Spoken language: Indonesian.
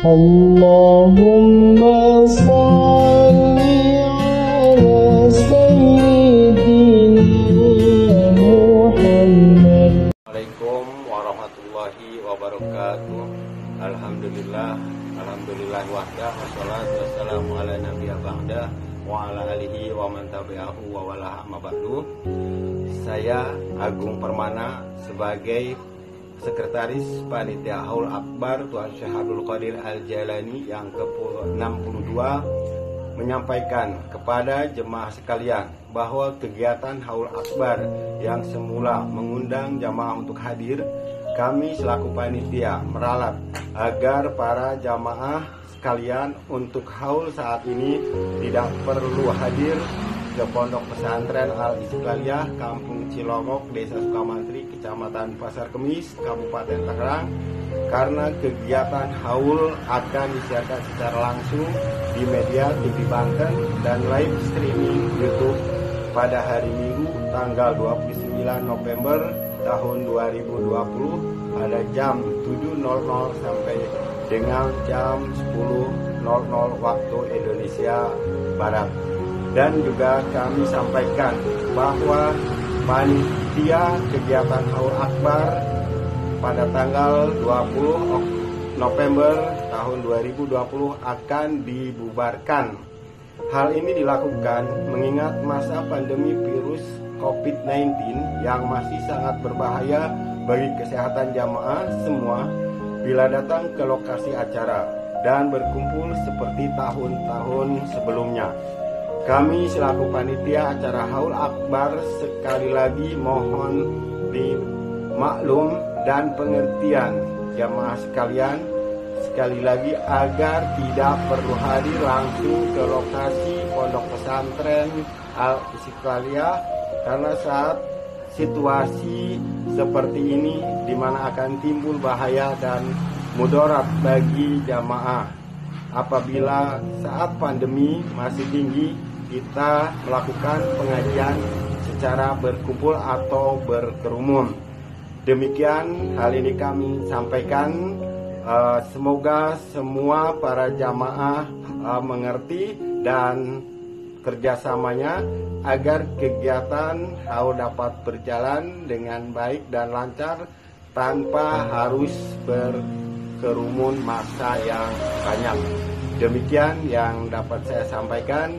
Allahumma salli ala sayyidina Muhammad. Assalamualaikum warahmatullahi wabarakatuh. Alhamdulillah wahdah, wassalatu wassalamu ala nabiyya ba'dah wa ala alihi wa man tabi'ahu wa wala amma ba'du. Saya Agung Permana sebagai Sekretaris Panitia Haul Akbar Tuan Syekh Abdul Qodir Al-Jaelani yang ke-62 menyampaikan kepada jemaah sekalian bahwa kegiatan Haul Akbar yang semula mengundang jemaah untuk hadir, kami selaku panitia meralat agar para jemaah sekalian untuk haul saat ini tidak perlu hadir ke Pondok Pesantren Al-Istiqlaliyah, Kampung Cilongok, Desa Sukamatri, Kecamatan Pasar Kemis, Kabupaten Tangerang, karena kegiatan haul akan disiarkan secara langsung di media TV Banten dan live streaming YouTube pada hari Minggu tanggal 29 November tahun 2020 pada jam 7.00 sampai dengan jam 10.00 waktu Indonesia Barat. Dan juga kami sampaikan bahwa panitia kegiatan Haul Akbar pada tanggal 20 November tahun 2020 akan dibubarkan. Hal ini dilakukan mengingat masa pandemi virus Covid-19 yang masih sangat berbahaya bagi kesehatan jamaah semua bila datang ke lokasi acara dan berkumpul seperti tahun-tahun sebelumnya. Kami selaku panitia acara Haul Akbar sekali lagi mohon dimaklum dan pengertian jamaah sekalian sekali lagi agar tidak perlu hadir langsung ke lokasi Pondok Pesantren Al-Istiqlaliyah karena saat situasi seperti ini di mana akan timbul bahaya dan mudarat bagi jamaah apabila saat pandemi masih tinggi kita melakukan pengajian secara berkumpul atau berkerumun. Demikian hal ini kami sampaikan. Semoga semua para jamaah mengerti dan kerjasamanya agar kegiatan haul dapat berjalan dengan baik dan lancar tanpa harus berkerumun massa yang banyak. Demikian yang dapat saya sampaikan.